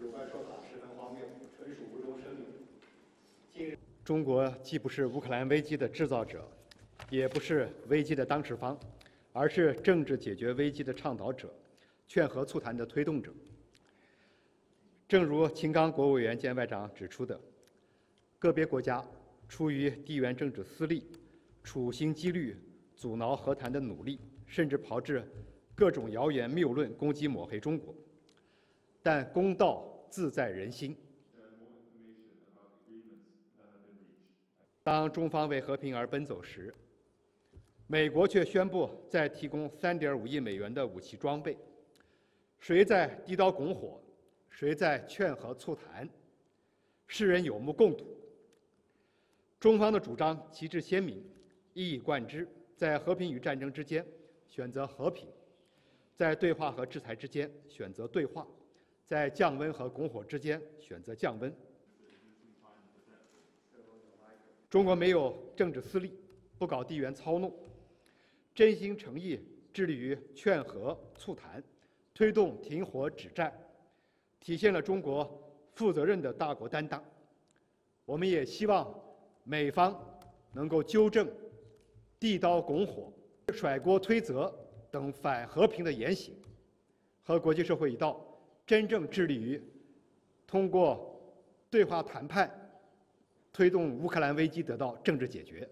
有关说法十分荒谬，纯属无中生有。近日，中国既不是乌克兰危机的制造者，也不是危机的当事方，而是政治解决危机的倡导者、劝和促谈的推动者。正如秦刚国务委员兼外长指出的，个别国家出于地缘政治私利，处心积虑阻挠和谈的努力，甚至炮制各种谣言谬论攻击抹黑中国，但公道自在人心。当中方为和平而奔走时，美国却宣布再提供$3.5亿的武器装备，谁在低刀拱火，谁在劝和促谈，世人有目共睹。中方的主张旗帜鲜明，一以贯之，在和平与战争之间选择和平。在对话和制裁之间选择对话，在降温和拱火之间选择降温。中国没有政治私利，不搞地缘操弄，真心诚意致力于劝和促谈，推动停火止战，体现了中国负责任的大国担当。我们也希望美方能够纠正地刀拱火、甩锅推责等反和平的言行，和国际社会一道，真正致力于通过对话谈判，推动乌克兰危机得到政治解决。